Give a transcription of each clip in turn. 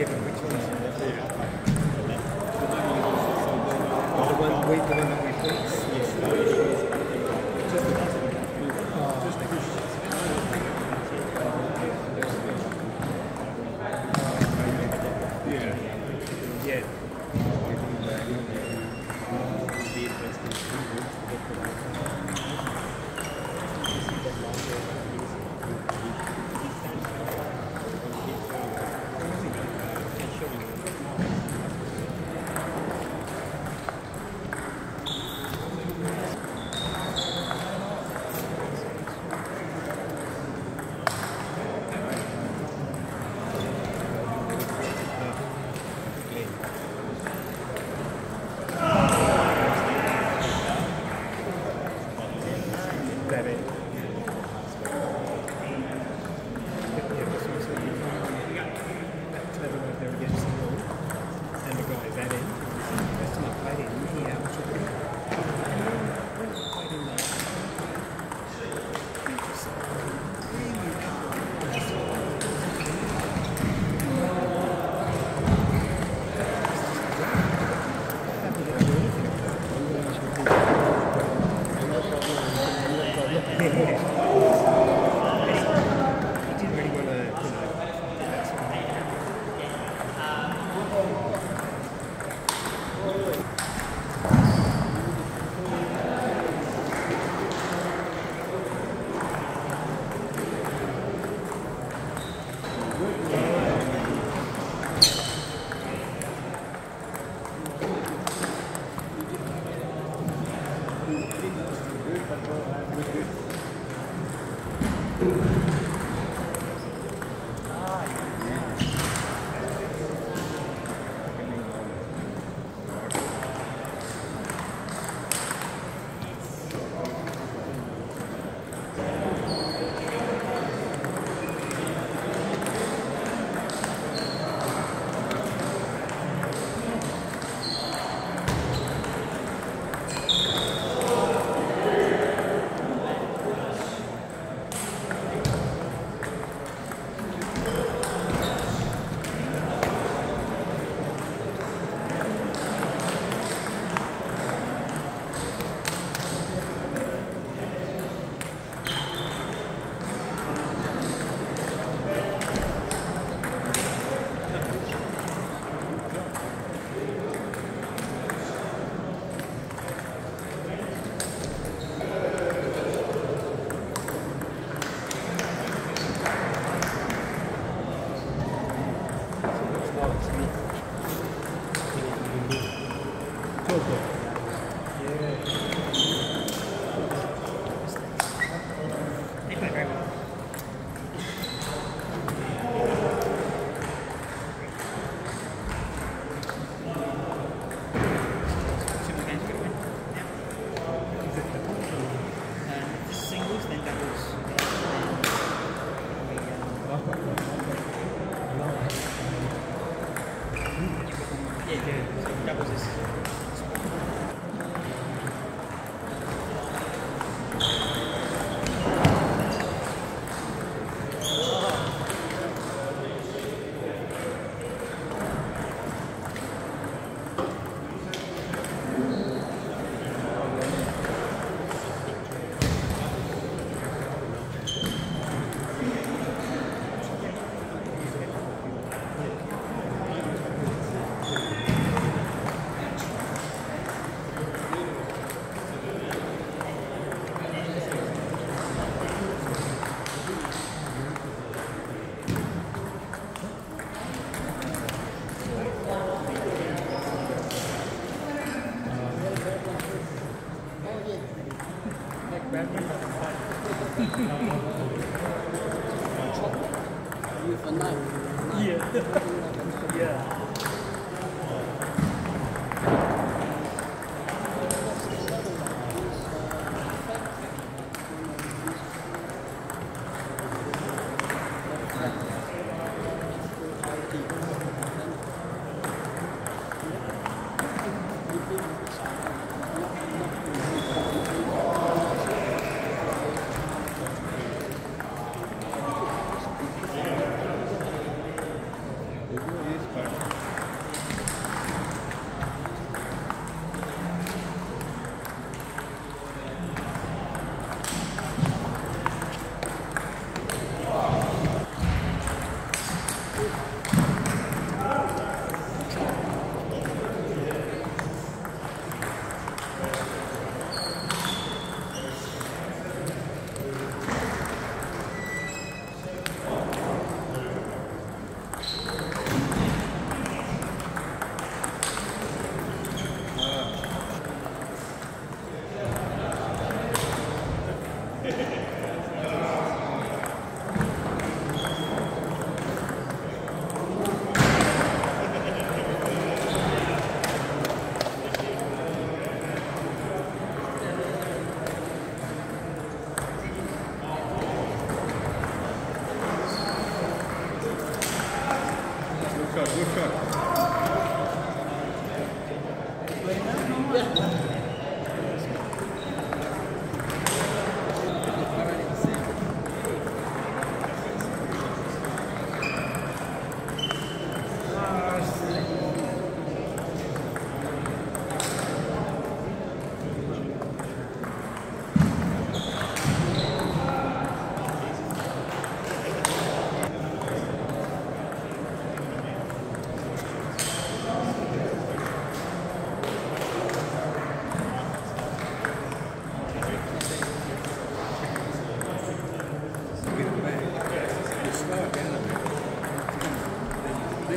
given which ones you never have. The one that we fix? Yes. Just the Christians. Yeah. Yeah. Let's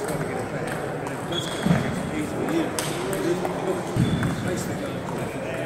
go back. It's easy. Let's go.